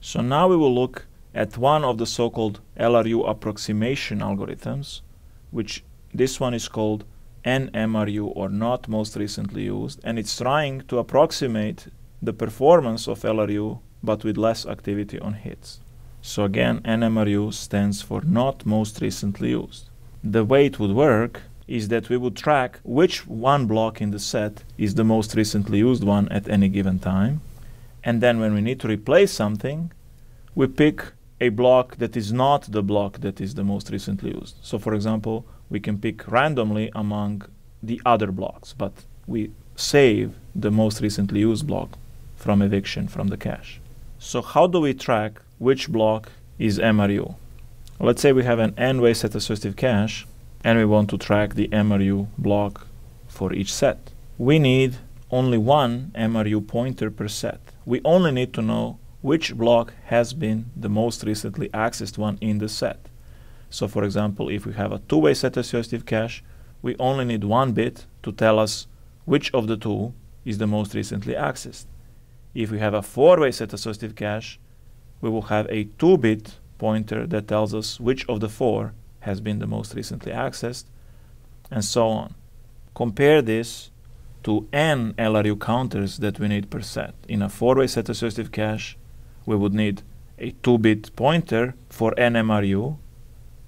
So now we will look at one of the so-called LRU approximation algorithms, which this one is called NMRU, or not most recently used, and it's trying to approximate the performance of LRU but with less activity on hits. So again, NMRU stands for not most recently used. The way it would work is that we would track which one block in the set is the most recently used one at any given time, and then when we need to replace something, we pick a block that is not the block that is the most recently used. So for example, we can pick randomly among the other blocks, but we save the most recently used block from eviction from the cache. So how do we track which block is MRU? Let's say we have an n-way set associative cache and we want to track the MRU block for each set. We need only one MRU pointer per set. We only need to know which block has been the most recently accessed one in the set. So for example, if we have a two-way set associative cache, we only need one bit to tell us which of the two is the most recently accessed. If we have a four-way set associative cache, we will have a two-bit pointer that tells us which of the four has been the most recently accessed, and so on. Compare this to n LRU counters that we need per set. In a four-way set associative cache, we would need a two-bit pointer. For NMRU,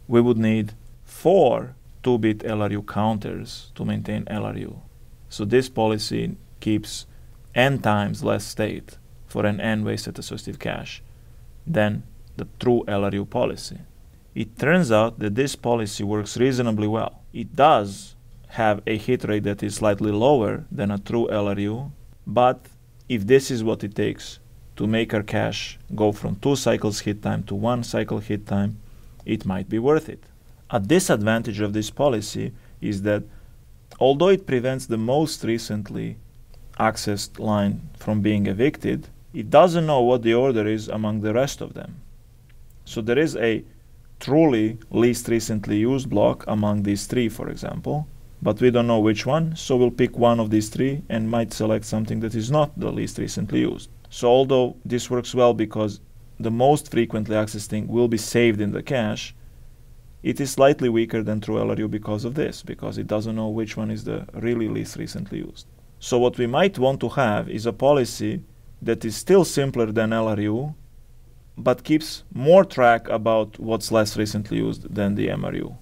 we would need 4 2-bit LRU counters to maintain LRU. So this policy keeps n times less state for an n-way set associative cache than the true LRU policy. It turns out that this policy works reasonably well. It does have a hit rate that is slightly lower than a true LRU, but if this is what it takes to make our cache go from 2 cycles hit time to 1 cycle hit time, it might be worth it. A disadvantage of this policy is that although it prevents the most recently accessed line from being evicted, it doesn't know what the order is among the rest of them. So there is a truly least recently used block among these three, for example, but we don't know which one, so we'll pick one of these three and might select something that is not the least recently used. So although this works well because the most frequently accessed thing will be saved in the cache, it is slightly weaker than true LRU because of this, because it doesn't know which one is the really least recently used. So what we might want to have is a policy that is still simpler than LRU, but keeps more track about what's less recently used than the MRU.